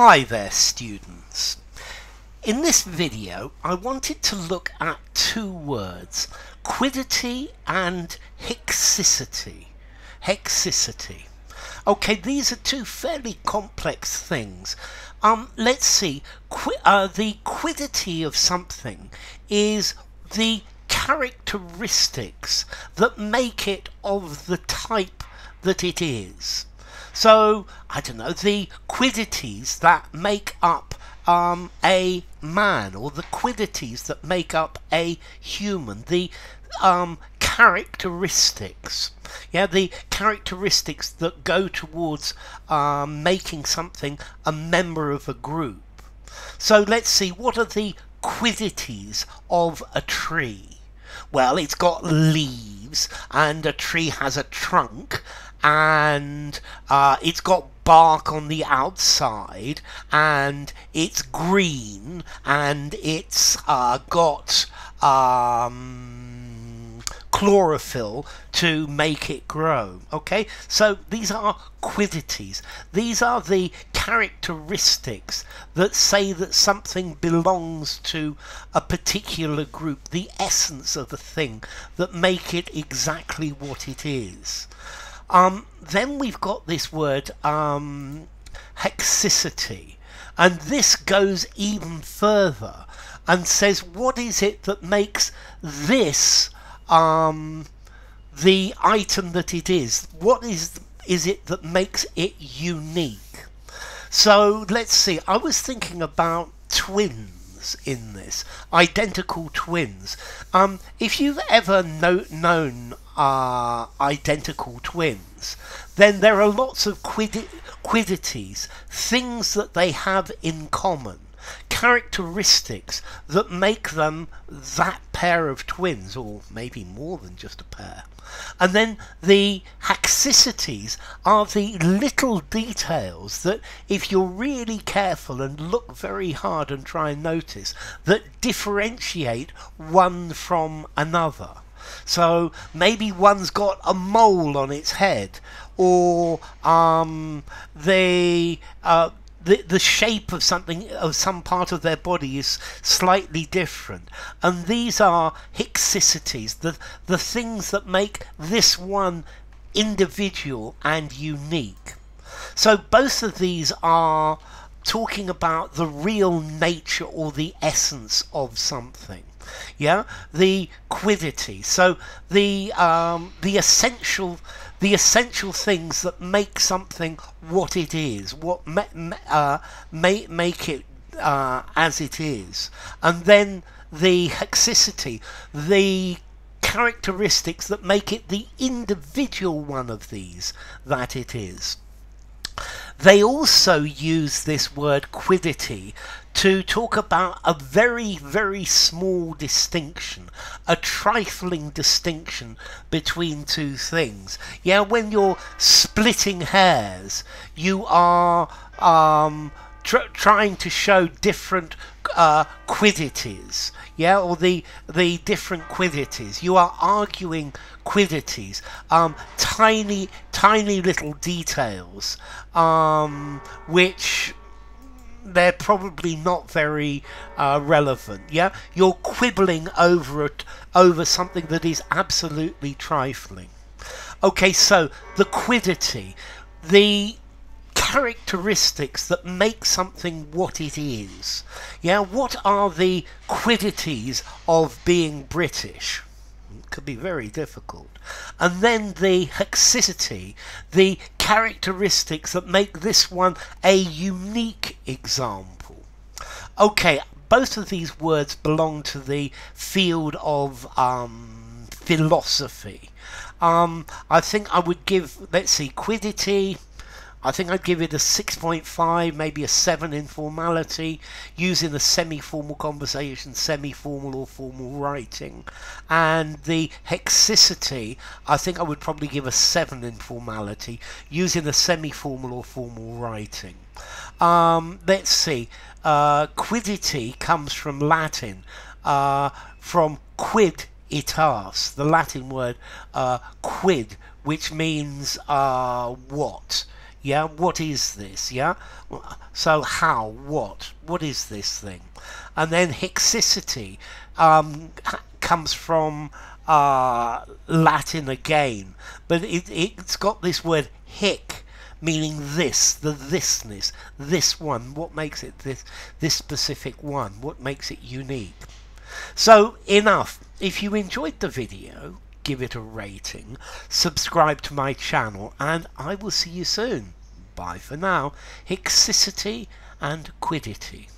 Hi there, students. In this video I wanted to look at two words, quiddity and haecceity. Okay, these are two fairly complex things. Let's see. The quiddity of something is the characteristics that make it of the type that it is. So, I don't know, the quiddities that make up a man, or the quiddities that make up a human, the characteristics. Yeah, the characteristics that go towards making something a member of a group. So let's see, what are the quiddities of a tree? Well, it's got leaves, and a tree has a trunk, and it's got bark on the outside, and it's green, and it's got chlorophyll to make it grow. Okay, so these are quiddities. These are the characteristics that say that something belongs to a particular group, the essence of the thing that make it exactly what it is. Then we've got this word haecceity, and this goes even further and says what is it that makes this the item that it is. What is it that makes it unique? So let's see, I was thinking about twins in this, identical twins. If you've ever known identical twins, then there are lots of quiddities, things that they have in common, characteristics that make them that pair of twins, or maybe more than just a pair. And then the haecceity are the little details that, if you're really careful and look very hard and try and notice, that differentiate one from another. So maybe one's got a mole on its head, or the shape of something, of some part of their body, is slightly different. And these are haecceity, the things that make this one individual and unique. So both of these are talking about the real nature or the essence of something. Yeah, the quiddity. So the essential things that make something what it is, what make it as it is. And then the haecceity, the characteristics that make it the individual one of these that it is. They also use this word quiddity to talk about a very, very small distinction, a trifling distinction between two things. Yeah, when you're splitting hairs, you are trying to show different quiddities, yeah, or the different quiddities. You are arguing quiddities, tiny little details, which they're probably not very relevant. Yeah, you're quibbling over it, over something that is absolutely trifling. Okay, so the quiddity, the characteristics that make something what it is. Yeah, what are the quiddities of being British? It could be very difficult. And then the haecceity, the characteristics that make this one a unique example. Okay, both of these words belong to the field of philosophy. I think I would give, let's see, quiddity, I think I'd give it a 6.5, maybe a 7 in formality, using the semi-formal conversation, semi-formal or formal writing. And the haecceity, I think I would probably give a 7 in formality, using the semi-formal or formal writing. Let's see, quiddity comes from Latin, from quiditas, the Latin word quid, which means what? Yeah, what is this? Yeah, so how, what is this thing? And then haecceity comes from Latin again, but it's got this word hic, meaning this, the thisness, this one. What makes it this specific one? What makes it unique? So enough. If you enjoyed the video, give it a rating, subscribe to my channel, and I will see you soon. Bye for now. Haecceity and quiddity.